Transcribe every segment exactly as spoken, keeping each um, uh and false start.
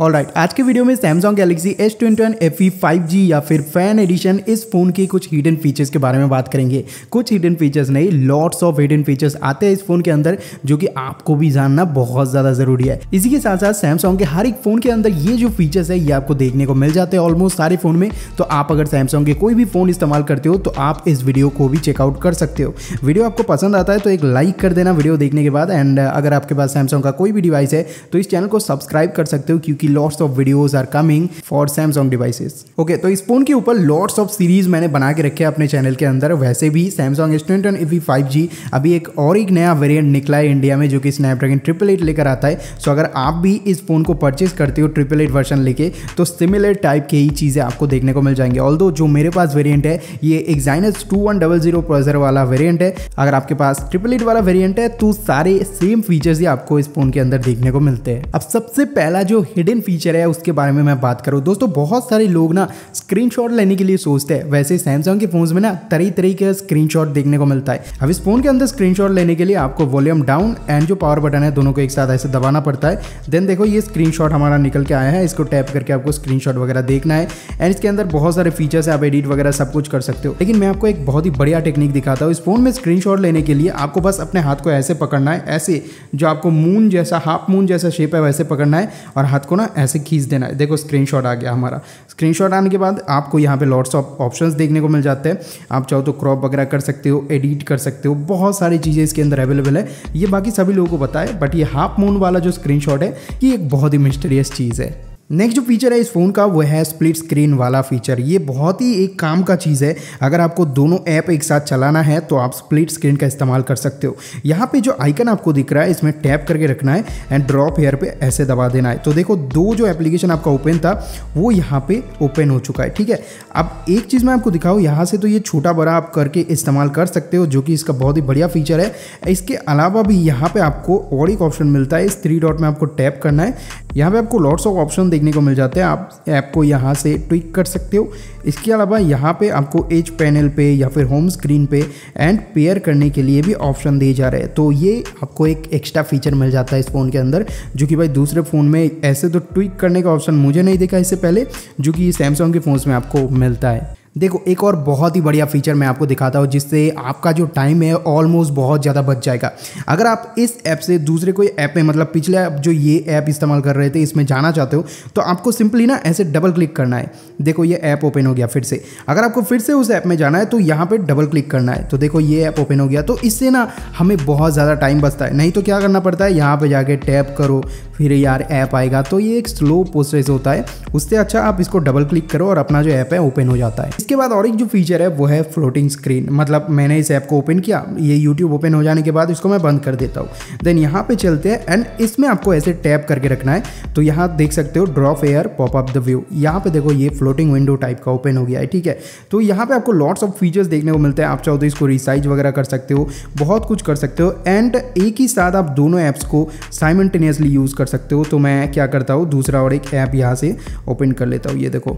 All right, आज के video में Samsung Galaxy S twenty one F E five G या फिर फैन एडिशन इस फ़ोन के कुछ हिडन फीचर्स के बारे में बात करेंगे। कुछ हिडन फीचर्स नहीं, लॉट्स ऑफ हिडन फीचर्स आते हैं इस फ़ोन के अंदर जो कि आपको भी जानना बहुत ज़्यादा ज़रूरी है। इसी के साथ साथ सैमसंग के हर एक फ़ोन के अंदर ये जो फीचर्स है ये आपको देखने को मिल जाते हैं ऑलमोस्ट सारे फ़ोन में। तो आप अगर सैमसंग के कोई भी फ़ोन इस्तेमाल करते हो तो आप इस वीडियो को भी चेकआउट कर सकते हो। वीडियो आपको पसंद आता है तो एक लाइक कर देना वीडियो देखने के बाद, एंड अगर आपके पास सैमसंग का कोई भी डिवाइस है तो इस चैनल को सब्सक्राइब कर सकते हो क्योंकि lots of videos are coming for Samsung devices. Okay, तो इस फोन के ऊपर लॉट्स ऑफ सीरीज मैंने बना के रखे हैं अपने चैनल के अंदर। वैसे भी Samsung S twenty one F E five G अभी एक और एक नया वेरिएंट निकला है इंडिया में जो कि स्नैपड्रैगन एट एट एट लेकर आता है। सो अगर आप भी इस फोन को परचेज करते हो एट एट एट वर्जन लेके तो सिमिलर टाइप की ही चीज़ें आपको देखने को मिल जाएंगी। ऑल्दो जो मेरे पास वेरियंट है ये Exynos two one zero zero processor वाला वेरियंट है। अगर आपके पास एट एट एट वाला वेरियंट है तो सारे सेम फीचर्स ही आपको इस फोन के अंदर देखने को मिलते हैं। अब सबसे पहला जो हिडन फीचर है उसके बारे में मैं बात करूं, दोस्तों बहुत सारे लोग ना स्क्रीनशॉट लेने के लिए सोचते हैं। वैसे सैमसंग के फोन्स में ना तरह तरह के स्क्रीनशॉट देखने को मिलता है। अब इस फोन के अंदर स्क्रीनशॉट लेने के लिए आपको वॉल्यूम डाउन एंड जो पावर बटन है दोनों को एक साथ ऐसे दबाना पड़ता है। देन देखो ये स्क्रीनशॉट हमारा निकल के आया है, इसको टैप करके आपको स्क्रीनशॉट वगैरह देखना है एंड इसके अंदर बहुत सारे फीचर्स है, आप एडिट वगैरह सब कुछ कर सकते हो। लेकिन मैं आपको एक बहुत ही बढ़िया टेक्निक दिखाता हूँ। इस फोन में स्क्रीनशॉट लेने के लिए आपको बस अपने हाथ को ऐसे पकड़ना है, ऐसे जो आपको मून जैसा हाफ मून जैसा शेप है वैसे पकड़ना है और हाथ को ना ऐसे खींच देना है। देखो स्क्रीनशॉट आ गया हमारा। स्क्रीनशॉट आने के बाद आपको यहाँ पे लॉट्स ऑफ ऑप्शंस देखने को मिल जाते हैं। आप चाहो तो क्रॉप वगैरह कर सकते हो, एडिट कर सकते हो, बहुत सारी चीज़ें इसके अंदर अवेलेबल है। ये बाकी सभी लोगों को पता है, बट ये हाफ मून वाला जो स्क्रीनशॉट है ये एक बहुत ही मिस्टीरियस चीज़ है। नेक्स्ट जो फीचर है इस फ़ोन का वो है स्प्लिट स्क्रीन वाला फीचर। ये बहुत ही एक काम का चीज़ है, अगर आपको दोनों ऐप एक साथ चलाना है तो आप स्प्लिट स्क्रीन का इस्तेमाल कर सकते हो। यहाँ पे जो आइकन आपको दिख रहा है इसमें टैप करके रखना है एंड ड्रॉप हेयर पे ऐसे दबा देना है। तो देखो दो जो एप्लीकेशन आपका ओपन था वो यहाँ पर ओपन हो चुका है, ठीक है। अब एक चीज़ मैं आपको दिखाऊँ यहाँ से, तो ये छोटा बड़ा आप करके इस्तेमाल कर सकते हो जो कि इसका बहुत ही बढ़िया फीचर है। इसके अलावा भी यहाँ पर आपको और एक ऑप्शन मिलता है, इस थ्री डॉट में आपको टैप करना है। यहाँ पर आपको लॉट्स ऑफ ऑप्शन देखने को मिल जाते हैं, आप ऐप को यहाँ से ट्विक कर सकते हो। इसके अलावा यहाँ पे आपको एज पैनल पे या फिर होम स्क्रीन पे एंड पेयर करने के लिए भी ऑप्शन दिए जा रहे हैं। तो ये आपको एक एक्स्ट्रा फीचर मिल जाता है इस फ़ोन के अंदर जो कि भाई दूसरे फ़ोन में ऐसे तो ट्विक करने का ऑप्शन मुझे नहीं देखा इससे पहले, जो कि सैमसंग के फ़ोन्स में आपको मिलता है। देखो एक और बहुत ही बढ़िया फीचर मैं आपको दिखाता हूँ जिससे आपका जो टाइम है ऑलमोस्ट बहुत ज़्यादा बच जाएगा। अगर आप इस ऐप से दूसरे कोई ऐप में, मतलब पिछले आप जो ये ऐप इस्तेमाल कर रहे थे इसमें जाना चाहते हो तो आपको सिंपली ना ऐसे डबल क्लिक करना है। देखो ये ऐप ओपन हो गया फिर से। अगर आपको फिर से उस ऐप में जाना है तो यहाँ पर डबल क्लिक करना है, तो देखो ये ऐप ओपन हो गया। तो इससे ना हमें बहुत ज़्यादा टाइम बचता है, नहीं तो क्या करना पड़ता है यहाँ पर जाके टैप करो फिर यार ऐप आएगा, तो ये एक स्लो प्रोसेस होता है। उससे अच्छा आप इसको डबल क्लिक करो और अपना जो ऐप है ओपन हो जाता है। इसके बाद और एक जो फीचर है वो है फ्लोटिंग स्क्रीन, मतलब मैंने इस ऐप को ओपन किया, ये यूट्यूब ओपन हो जाने के बाद इसको मैं बंद कर देता हूँ। देन यहाँ पे चलते हैं एंड इसमें आपको ऐसे टैप करके रखना है, तो यहाँ देख सकते हो draw fair pop up the view. यहाँ पे देखो ये फ्लोटिंग विंडो टाइप का ओपन हो गया है, ठीक है। तो यहाँ पे आपको लॉट्स ऑफ फीचर्स देखने को मिलते हैं, आप चाहो तो इसको रिसाइज वगैरह कर सकते हो, बहुत कुछ कर सकते हो एंड एक ही साथ आप दोनों ऐप्स को साइमल्टेनियसली यूज़ कर सकते हो। तो मैं क्या करता हूँ दूसरा और एक ऐप यहाँ से ओपन कर लेता हूँ। ये देखो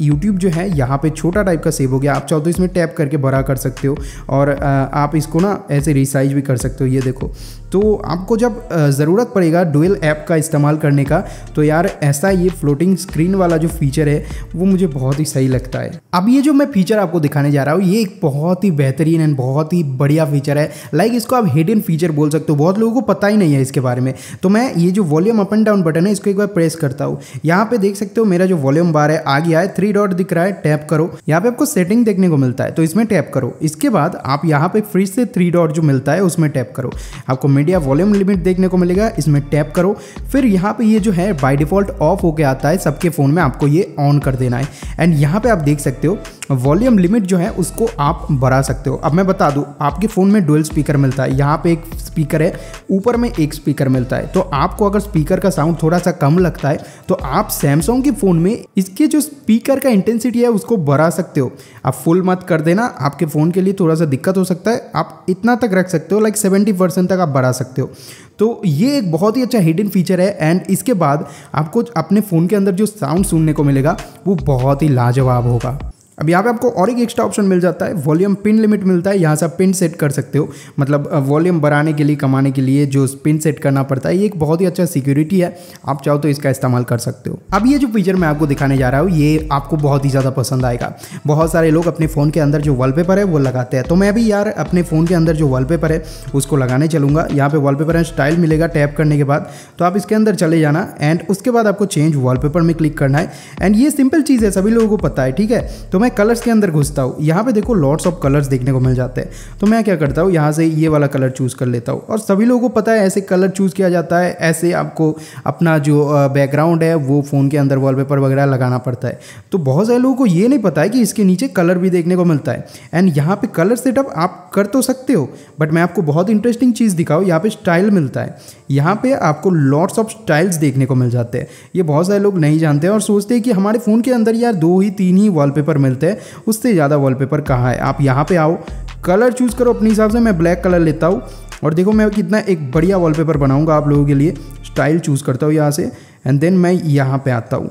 यूट्यूब जो है यहाँ पर छोटा टाइप का सेव हो गया, आप चाहो तो इसमें टैप करके बड़ा कर सकते हो और आप इसको ना ऐसे रिसाइज भी कर सकते हो। ये देखो, तो आपको जब ज़रूरत पड़ेगा डुअल ऐप का इस्तेमाल करने का तो यार ऐसा ये फ्लोटिंग स्क्रीन वाला जो फीचर है वो मुझे बहुत ही सही लगता है। अब ये जो मैं फीचर आपको दिखाने जा रहा हूँ ये एक बहुत ही बेहतरीन एंड बहुत ही बढ़िया फीचर है, लाइक इसको आप हिडन फीचर बोल सकते हो, बहुत लोगों को पता ही नहीं है इसके बारे में। तो मैं ये जो volume up and down button है इसको एक बार प्रेस करता हूँ, यहाँ पर देख सकते हो मेरा जो वॉल्यूम बार है आ गया है, थ्री डॉट दिख रहा है, टैप करो। यहाँ पे आपको सेटिंग देखने को मिलता है, तो इसमें टैप करो। इसके बाद आप यहाँ पे फ्री से थ्री डॉट जो मिलता है उसमें टैप करो, आपको मीडिया वॉल्यूम लिमिट देखने को मिलेगा, इसमें टैप करो। फिर यहाँ पे ये जो है बाय डिफॉल्ट ऑफ होके आता है, सबके फ़ोन में आपको ये ऑन कर देना है एंड यहाँ पे आप देख सकते हो वॉल्यूम लिमिट जो है उसको आप बढ़ा सकते हो। अब मैं बता दूँ आपके फ़ोन में डुअल स्पीकर मिलता है, यहाँ पे एक स्पीकर है, ऊपर में एक स्पीकर मिलता है। तो आपको अगर स्पीकर का साउंड थोड़ा सा कम लगता है तो आप सैमसंग के फ़ोन में इसके जो स्पीकर का इंटेंसिटी है उसको बढ़ा सकते हो। आप फुल मत कर देना, आपके फ़ोन के लिए थोड़ा सा दिक्कत हो सकता है, आप इतना तक रख सकते हो, लाइक सेवेंटी परसेंट तक आप बढ़ा सकते हो। तो ये एक बहुत ही अच्छा हिडन फीचर है एंड इसके बाद आपको अपने फ़ोन के अंदर जो साउंड सुनने को मिलेगा वो बहुत ही लाजवाब होगा। अब यहाँ पे आपको और एक एक्स्ट्रा ऑप्शन मिल जाता है, वॉल्यूम पिन लिमिट मिलता है। यहाँ से आप पिन सेट कर सकते हो, मतलब वॉल्यूम बढ़ाने के लिए कमाने के लिए जो पिन सेट करना पड़ता है। ये एक बहुत ही अच्छा सिक्योरिटी है, आप चाहो तो इसका इस्तेमाल कर सकते हो। अब ये जो फीचर मैं आपको दिखाने जा रहा हूँ ये आपको बहुत ही ज़्यादा पसंद आएगा। बहुत सारे लोग अपने फ़ोन के अंदर जो वॉलपेपर है वो लगाते हैं, तो मैं भी यार अपने फ़ोन के अंदर जो वॉलपेपर है उसको लगाने चलूँगा। यहाँ पर वॉलपेपर एंड स्टाइल मिलेगा टैप करने के बाद, तो आप इसके अंदर चले जाना एंड उसके बाद आपको चेंज वॉलपेपर में क्लिक करना है। एंड ये सिंपल चीज़ है, सभी लोगों को पता है, ठीक है। तो मैं कलर्स के अंदर घुसता हूँ, यहाँ पे देखो लॉट्स ऑफ कलर्स देखने को मिल जाते हैं। तो मैं क्या करता हूँ, यहाँ से ये वाला कलर चूज़ कर लेता हूँ। और सभी लोगों को पता है ऐसे कलर चूज़ किया जाता है, ऐसे आपको अपना जो बैकग्राउंड है वो फ़ोन के अंदर वॉलपेपर वगैरह लगाना पड़ता है। तो बहुत सारे लोगों को ये नहीं पता है कि इसके नीचे कलर भी देखने को मिलता है। एंड यहाँ पर कलर सेटअप आप कर तो सकते हो, बट मैं आपको बहुत इंटरेस्टिंग चीज़ दिखाऊँ, यहाँ पर स्टाइल मिलता है। यहाँ पर आपको लॉट्स ऑफ स्टाइल्स देखने को मिल जाते हैं। ये बहुत सारे लोग नहीं जानते हैं और सोचते हैं कि हमारे फ़ोन के अंदर यार दो ही तीन ही वॉलपेपर मिलते हैं, उससे ज़्यादा वॉलपेपर कहाँ है। आप यहाँ पे आओ, कलर चूज़ करो अपने हिसाब से। मैं ब्लैक कलर लेता हूँ और देखो मैं कितना एक बढ़िया वॉलपेपर बनाऊँगा आप लोगों के लिए। स्टाइल चूज़ करता हूँ यहाँ से एंड देन मैं यहाँ पे आता हूँ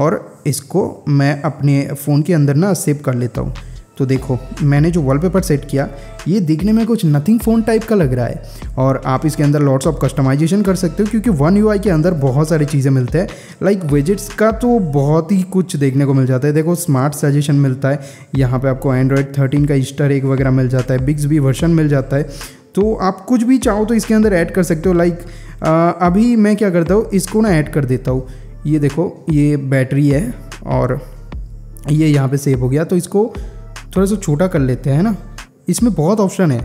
और इसको मैं अपने फ़ोन के अंदर ना सेव कर लेता हूँ। तो देखो मैंने जो वॉलपेपर सेट किया ये दिखने में कुछ नथिंग फ़ोन टाइप का लग रहा है। और आप इसके अंदर लॉट्स ऑफ कस्टमाइजेशन कर सकते हो, क्योंकि वन यूआई के अंदर बहुत सारी चीज़ें मिलते हैं। लाइक विजेट्स का तो बहुत ही कुछ देखने को मिल जाता है। देखो स्मार्ट सजेशन मिलता है, यहाँ पे आपको एंड्रॉयड थर्टीन का ईस्टर एग वगैरह मिल जाता है, बिक्सबी वर्जन मिल जाता है। तो आप कुछ भी चाहो तो इसके अंदर ऐड कर सकते हो। लाइक अभी मैं क्या करता हूँ, इसको ना ऐड कर देता हूँ। ये देखो ये बैटरी है और ये यहाँ पर सेव हो गया। तो इसको थोड़ा सा छोटा कर लेते हैं ना, इसमें बहुत ऑप्शन है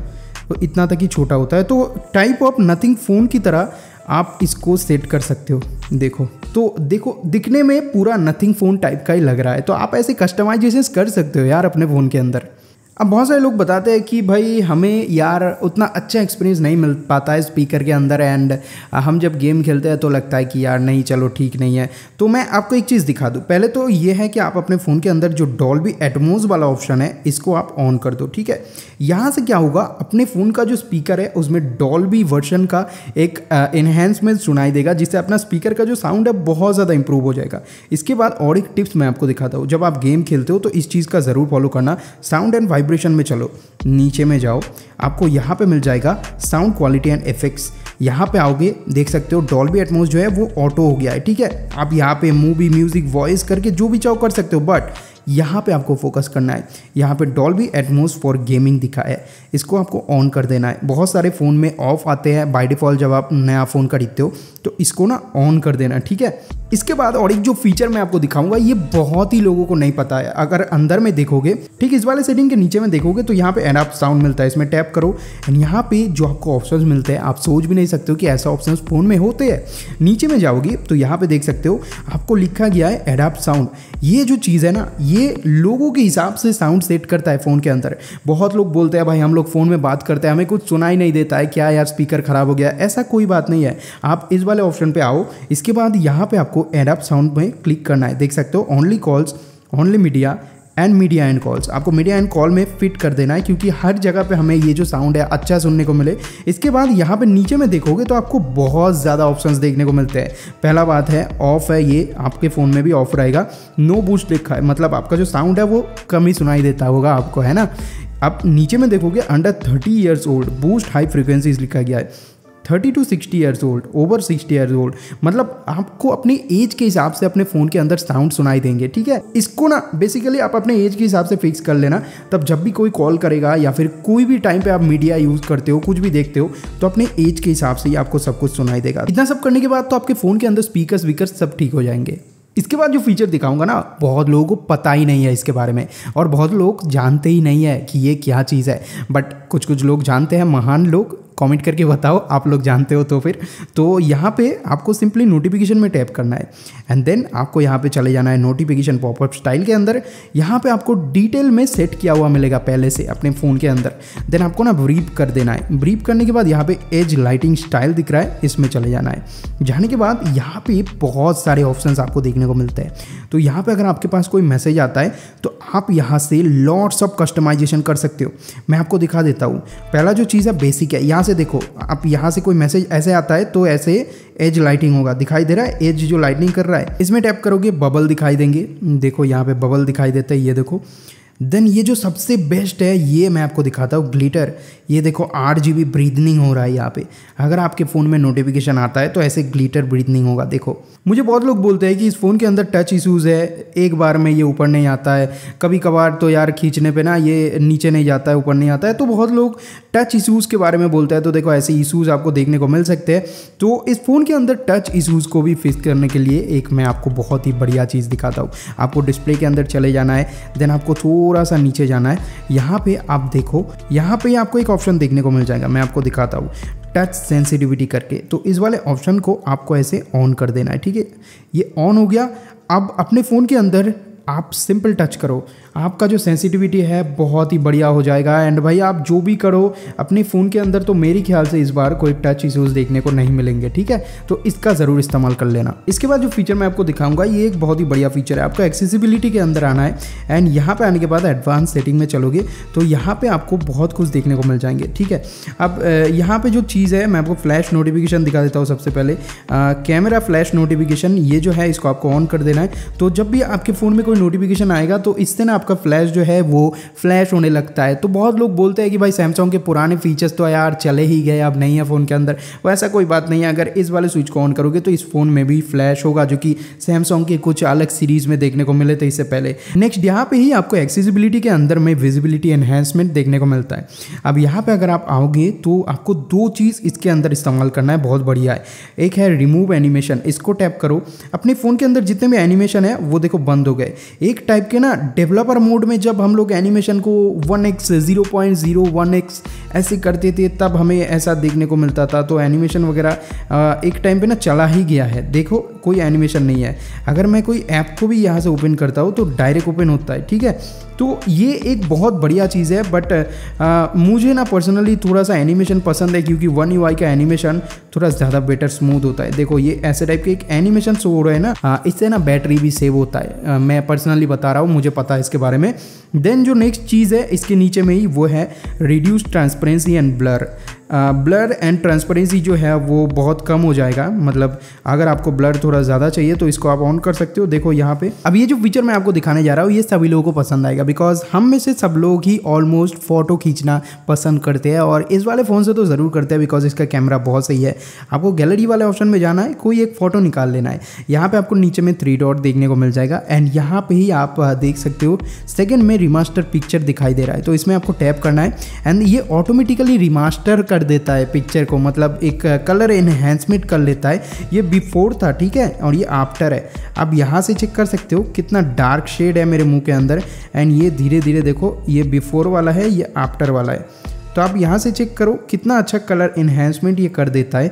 तो इतना तक ही छोटा होता है। तो टाइप ऑफ नथिंग फ़ोन की तरह आप इसको सेट कर सकते हो। देखो तो देखो दिखने में पूरा नथिंग फ़ोन टाइप का ही लग रहा है। तो आप ऐसे कस्टमाइजेशंस कर सकते हो यार अपने फ़ोन के अंदर। अब बहुत सारे लोग बताते हैं कि भाई हमें यार उतना अच्छा एक्सपीरियंस नहीं मिल पाता है स्पीकर के अंदर, एंड हम जब गेम खेलते हैं तो लगता है कि यार नहीं चलो ठीक नहीं है। तो मैं आपको एक चीज़ दिखा दूँ। पहले तो ये है कि आप अपने फ़ोन के अंदर जो डॉल्बी एटमोस वाला ऑप्शन है इसको आप ऑन कर दो, ठीक है। यहाँ से क्या होगा, अपने फ़ोन का जो स्पीकर है उसमें डॉल्बी वर्जन का एक एनहेंसमेंट सुनाई देगा, जिससे अपना स्पीकर का जो साउंड है बहुत ज़्यादा इंप्रूव हो जाएगा। इसके बाद और एक टिप्स मैं आपको दिखाता हूँ। जब आप गेम खेलते हो तो इस चीज़ का ज़रूर फॉलो करना। साउंड एंड वाइब्रेशन में चलो, नीचे में जाओ, आपको यहाँ पे मिल जाएगा साउंड क्वालिटी एंड इफेक्ट्स। यहाँ पे आओगे देख सकते हो डॉल्बी एटमॉस जो है वो ऑटो हो गया है, ठीक है। आप यहाँ पे मूवी म्यूजिक वॉइस करके जो भी चाहो कर सकते हो, बट यहाँ पे आपको फोकस करना है। यहाँ पे डॉल्बी एटमॉस फॉर गेमिंग दिखा है, इसको आपको ऑन कर देना है। बहुत सारे फ़ोन में ऑफ आते हैं बाय डिफ़ॉल्ट जब आप नया फ़ोन खरीदते हो, तो इसको ना ऑन कर देना, ठीक है। इसके बाद और एक जो फीचर मैं आपको दिखाऊंगा ये बहुत ही लोगों को नहीं पता है। अगर अंदर में देखोगे, ठीक इस वाले सेटिंग के नीचे में देखोगे तो यहाँ पे एडाप साउंड मिलता है, इसमें टैप करो एंड यहाँ पे जो आपको ऑप्शंस मिलते हैं आप सोच भी नहीं सकते हो कि ऐसा ऑप्शंस फ़ोन में होते हैं। नीचे में जाओगे तो यहाँ पे देख सकते हो आपको लिखा गया है एडाप साउंड। ये जो चीज़ है ना ये लोगों के हिसाब से साउंड सेट करता है फ़ोन के अंदर। बहुत लोग बोलते हैं भाई हम लोग फ़ोन में बात करते हैं हमें कुछ सुनाई नहीं देता है, क्या यार स्पीकर ख़राब हो गया। ऐसा कोई बात नहीं है, आप इस वाले ऑप्शन पर आओ। इसके बाद यहाँ पर आपको एडाप साउंड में क्लिक करना है, देख सकते हो only calls, only media and media and calls. आपको मीडिया एंड कॉल में फिट कर देना है, क्योंकि हर जगह पे हमें ये जो साउंड है अच्छा सुनने को मिले। इसके बाद यहाँ पे नीचे में देखोगे तो आपको बहुत ज़्यादा ऑप्शंस देखने को मिलते हैं। पहला बात है ऑफ़ है, ये आपके फ़ोन में भी ऑफ रहेगा। नो बूस्ट लिखा है, मतलब आपका जो साउंड है वो कम ही सुनाई देता होगा आपको, है ना। आप नीचे में देखोगे under thirty years old boost high frequencies लिखा गया है, thirty two sixty years old, over sixty years old, मतलब आपको अपने एज के हिसाब से अपने फ़ोन के अंदर साउंड सुनाई देंगे, ठीक है। इसको ना बेसिकली आप अपने एज के हिसाब से फिक्स कर लेना, तब जब भी कोई कॉल करेगा या फिर कोई भी टाइम पे आप मीडिया यूज़ करते हो कुछ भी देखते हो तो अपने एज के हिसाब से ही आपको सब कुछ सुनाई देगा। इतना सब करने के बाद तो आपके फ़ोन के अंदर स्पीकर स्पीकर सब ठीक हो जाएंगे। इसके बाद जो फीचर दिखाऊंगा ना बहुत लोगों को पता ही नहीं है इसके बारे में, और बहुत लोग जानते ही नहीं है कि ये क्या चीज़ है, बट कुछ कुछ लोग जानते हैं। महान लोग कमेंट करके बताओ आप लोग जानते हो तो। फिर तो यहाँ पे आपको सिंपली नोटिफिकेशन में टैप करना है एंड देन आपको यहाँ पे चले जाना है नोटिफिकेशन पॉपअप स्टाइल के अंदर। यहाँ पे आपको डिटेल में सेट किया हुआ मिलेगा पहले से अपने फ़ोन के अंदर। देन आपको ना ब्रीफ कर देना है, ब्रीफ करने के बाद यहाँ पे एज लाइटिंग स्टाइल दिख रहा है, इसमें चले जाना है। जाने के बाद यहाँ पर बहुत सारे ऑप्शन आपको देखने को मिलते हैं। तो यहाँ पर अगर आपके पास कोई मैसेज आता है तो आप यहाँ से लॉट्स ऑफ कस्टमाइजेशन कर सकते हो। मैं आपको दिखा देता हूँ। पहला जो चीज़ है बेसिक है, यहाँ से देखो आप यहाँ से कोई मैसेज ऐसे आता है तो ऐसे एज लाइटिंग होगा, दिखाई दे रहा है एज जो लाइटिंग कर रहा है। इसमें टैप करोगे बबल दिखाई देंगे, देखो यहाँ पे बबल दिखाई देता है, ये देखो। देन ये जो सबसे बेस्ट है ये मैं आपको दिखाता हूँ, ग्लिटर। ये देखो आठ जी बी ब्रीदनिंग हो रहा है यहाँ पे। अगर आपके फ़ोन में नोटिफिकेशन आता है तो ऐसे ग्लिटर ब्रीदनिंग होगा। देखो मुझे बहुत लोग बोलते हैं कि इस फ़ोन के अंदर टच इश्यूज़ है, एक बार में ये ऊपर नहीं आता है, कभी कभार तो यार खींचने पे ना ये नीचे नहीं जाता है, ऊपर नहीं आता है। तो बहुत लोग टच इशूज़ के बारे में बोलते हैं, तो देखो ऐसे इशूज़ आपको देखने को मिल सकते हैं। तो इस फ़ोन के अंदर टच इशूज़ को भी फिक्स करने के लिए एक मैं आपको बहुत ही बढ़िया चीज़ दिखाता हूँ। आपको डिस्प्ले के अंदर चले जाना है, देन आपको थोड़ा सा नीचे जाना है। यहाँ पे आप देखो, यहाँ पे आपको एक ऑप्शन देखने को मिल जाएगा, मैं आपको दिखाता हूँ, टच सेंसिटिविटी करके। तो इस वाले ऑप्शन को आपको ऐसे ऑन कर देना है, ठीक है। ये ऑन हो गया। अब अपने फ़ोन के अंदर आप सिंपल टच करो, आपका जो सेंसिटिविटी है बहुत ही बढ़िया हो जाएगा। एंड भाई आप जो भी करो अपने फ़ोन के अंदर, तो मेरे ख्याल से इस बार कोई टच इश्यूज़ देखने को नहीं मिलेंगे, ठीक है। तो इसका ज़रूर इस्तेमाल कर लेना। इसके बाद जो फीचर मैं आपको दिखाऊंगा ये एक बहुत ही बढ़िया फीचर है। आपको एक्सेसिबिलिटी के अंदर आना है, एंड यहाँ पर आने के बाद एडवांस सेटिंग में चलोगे तो यहाँ पर आपको बहुत कुछ देखने को मिल जाएंगे, ठीक है। अब यहाँ पर जो चीज़ है, मैं आपको फ्लैश नोटिफिकेशन दिखा देता हूँ। सबसे पहले कैमरा फ्लैश नोटिफिकेशन, ये जो है इसको आपको ऑन कर देना है। तो जब भी आपके फ़ोन में कोई नोटिफिकेशन आएगा तो इससे ना आपका फ्लैश जो है वो फ्लैश होने लगता है। तो बहुत लोग बोलते हैं कि भाई सैमसंग के पुराने फीचर्स तो यार चले ही गए, अब नहीं है फ़ोन के अंदर। वैसा कोई बात नहीं है, अगर इस वाले स्विच को ऑन करोगे तो इस फ़ोन में भी फ्लैश होगा, जो कि सैमसंग के कुछ अलग सीरीज़ में देखने को मिले थे इससे पहले। नेक्स्ट यहाँ पर ही आपको एक्सेसिबिलिटी के अंदर में विजिबिलिटी एनहेंसमेंट देखने को मिलता है। अब यहाँ पर अगर आप आओगे तो आपको दो चीज़ इसके अंदर इस्तेमाल करना है, बहुत बढ़िया है। एक है रिमूव एनिमेशन, इसको टैप करो, अपने फ़ोन के अंदर जितने भी एनिमेशन है वो देखो बंद हो गए। एक टाइप के ना डेवलपर मोड में जब हम लोग एनिमेशन को one X, zero point zero one X ऐसे करते थे तब हमें ऐसा देखने को मिलता था। तो एनिमेशन वगैरह एक टाइम पे ना चला ही गया है। देखो कोई एनिमेशन नहीं है। अगर मैं कोई ऐप को भी यहाँ से ओपन करता हूँ तो डायरेक्ट ओपन होता है, ठीक है। तो ये एक बहुत बढ़िया चीज़ है। बट आ, मुझे ना पर्सनली थोड़ा सा एनिमेशन पसंद है, क्योंकि वन यूआई का एनिमेशन थोड़ा ज़्यादा बेटर स्मूथ होता है। देखो ये ऐसे टाइप के एक एनिमेशन शो हो रहे हैं ना, आ, इससे ना बैटरी भी सेव होता है। आ, मैं पर्सनली बता रहा हूँ, मुझे पता है इसके बारे में। देन जो नेक्स्ट चीज़ है इसके नीचे में ही वो है reduce transparency and blur. Blur and transparency जो है वो बहुत कम हो जाएगा, मतलब अगर आपको ब्लर थोड़ा ज़्यादा चाहिए तो इसको आप ऑन कर सकते हो। देखो यहाँ पे अब ये जो फीचर मैं आपको दिखाने जा रहा हूँ ये सभी लोगों को पसंद आएगा, बिकॉज हम में से सब लोग ही ऑलमोस्ट फ़ोटो खींचना पसंद करते हैं, और इस वाले फ़ोन से तो ज़रूर करते हैं बिकॉज इसका कैमरा बहुत सही है। आपको गैलरी वाले ऑप्शन में जाना है, कोई एक फ़ोटो निकाल लेना है। यहाँ पर आपको नीचे में थ्री डॉट देखने को मिल जाएगा, एंड यहाँ पर ही आप देख सकते हो सेकेंड में रिमास्टर पिक्चर दिखाई दे रहा है। तो इसमें आपको टैप करना है, एंड ये ऑटोमेटिकली रिमास्टर कर देता है पिक्चर को, मतलब एक कलर एनहेंसमेंट कर लेता है। ये बिफोर था, ठीक है, और ये आफ्टर है। अब यहाँ से चेक कर सकते हो कितना डार्क शेड है मेरे मुंह के अंदर, एंड ये धीरे धीरे देखो, ये बिफोर वाला है, ये आफ्टर वाला है। तो आप यहाँ से चेक करो कितना अच्छा कलर एनहेंसमेंट ये कर देता है।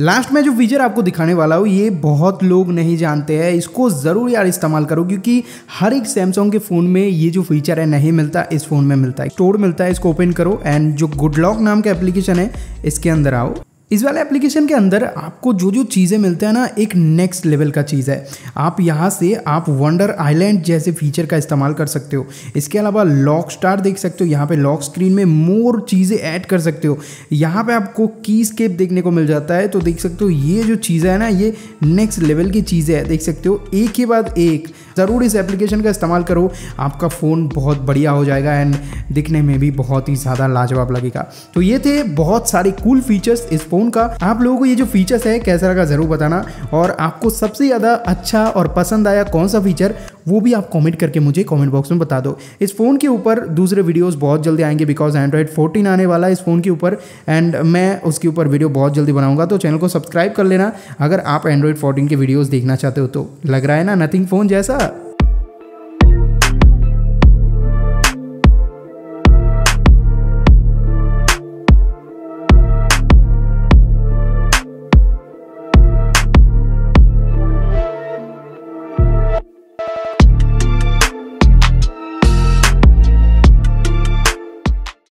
लास्ट में जो फीचर आपको दिखाने वाला हूँ ये बहुत लोग नहीं जानते हैं, इसको ज़रूर यार इस्तेमाल करो, क्योंकि हर एक सैमसंग के फ़ोन में ये जो फीचर है नहीं मिलता, इस फ़ोन में मिलता है। स्टोर मिलता है, इसको ओपन करो, एंड जो गुड लॉक नाम का एप्लीकेशन है इसके अंदर आओ। इस वाले एप्लीकेशन के अंदर आपको जो जो चीज़ें मिलते हैं ना, एक नेक्स्ट लेवल का चीज़ है। आप यहाँ से आप वंडर आइलैंड जैसे फीचर का इस्तेमाल कर सकते हो। इसके अलावा लॉक स्टार देख सकते हो, यहाँ पे लॉक स्क्रीन में मोर चीज़ें ऐड कर सकते हो। यहाँ पे आपको की स्केप देखने को मिल जाता है। तो देख सकते हो ये जो चीज़ें हैं ना, ये नेक्स्ट लेवल की चीज़ें हैं, देख सकते हो एक के बाद एक। ज़रूर इस एप्लीकेशन का इस्तेमाल करो, आपका फ़ोन बहुत बढ़िया हो जाएगा, एंड दिखने में भी बहुत ही ज़्यादा लाजवाब लगेगा। तो ये थे बहुत सारे कूल फीचर्स इस फ़ोन का। आप लोगों को ये जो फीचर्स है कैसा लगा ज़रूर बताना, और आपको सबसे ज़्यादा अच्छा और पसंद आया कौन सा फीचर वो भी आप कमेंट करके मुझे कमेंट बॉक्स में बता दो। इस फ़ोन के ऊपर दूसरे वीडियोस बहुत जल्दी आएंगे, बिकॉज एंड्रॉइड फोर्टीन आने वाला है इस फ़ोन के ऊपर, एंड मैं उसके ऊपर वीडियो बहुत जल्दी बनाऊंगा। तो चैनल को सब्सक्राइब कर लेना अगर आप एंड्रॉइड फोर्टीन के वीडियोस देखना चाहते हो। तो लग रहा है ना नथिंग फ़ोन जैसा।